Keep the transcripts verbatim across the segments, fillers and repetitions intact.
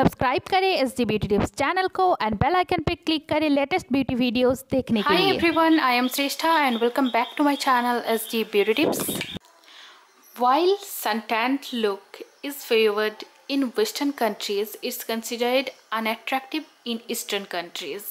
Subscribe करें S D Beauty Dips channel को and bell icon पे क्लिक करें लेटेस्ट ब्यूटी वीडियोस देखने के लिए। Hi everyone, I am Shreshtha and welcome back to my channel S D Beauty Dips. While suntanned look is favoured in Western countries, it's considered unattractive in Eastern countries.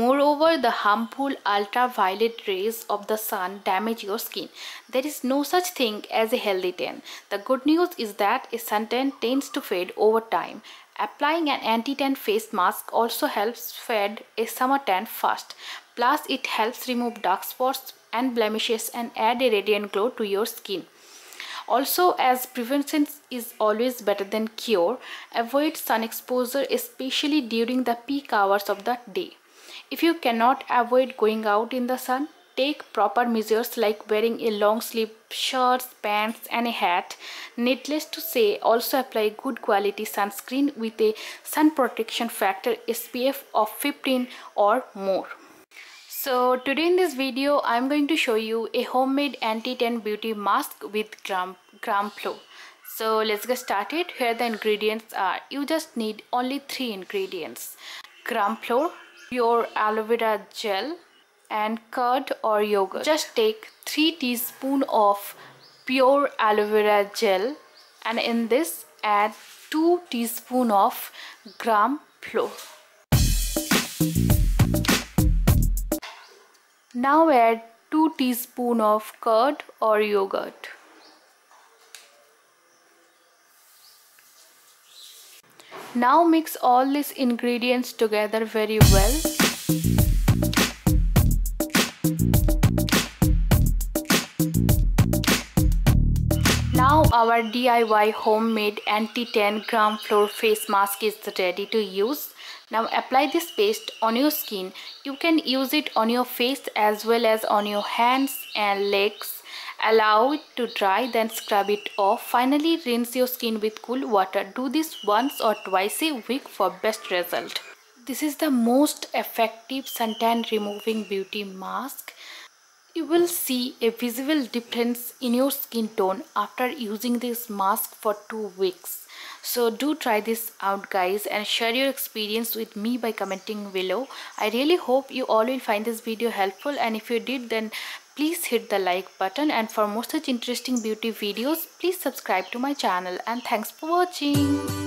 Moreover, the harmful ultraviolet rays of the sun damage your skin. There is no such thing as a healthy tan. The good news is that a suntan tends to fade over time. Applying an anti-tan face mask also helps fade a summer tan fast. Plus, it helps remove dark spots and blemishes and add a radiant glow to your skin. Also, as prevention is always better than cure, avoid sun exposure, especially during the peak hours of the day. If you cannot avoid going out in the sun, take proper measures like wearing a long sleeve shirt, pants and a hat. Needless to say, also apply good quality sunscreen with a sun protection factor S P F of fifteen or more. So today in this video, I'm going to show you a homemade anti-tan beauty mask with gram, gram flow. So let's get started. Here the ingredients are, you just need only three ingredients: gram flow, pure aloe vera gel and curd or yogurt. Just take three teaspoons of pure aloe vera gel and in this add two teaspoons of gram flow. Now add two teaspoons of curd or yogurt. Now mix all these ingredients together very well. Now our D I Y homemade anti-tan gram flow face mask is ready to use. Now apply this paste on your skin. You can use it on your face as well as on your hands and legs. Allow it to dry, then scrub it off. Finally, rinse your skin with cool water. Do this once or twice a week for best result. This is the most effective suntan removing beauty mask. You will see a visible difference in your skin tone after using this mask for two weeks. So do try this out guys and share your experience with me by commenting below. I really hope you all will find this video helpful, and if you did, then please hit the like button, and for more such interesting beauty videos please subscribe to my channel, and thanks for watching.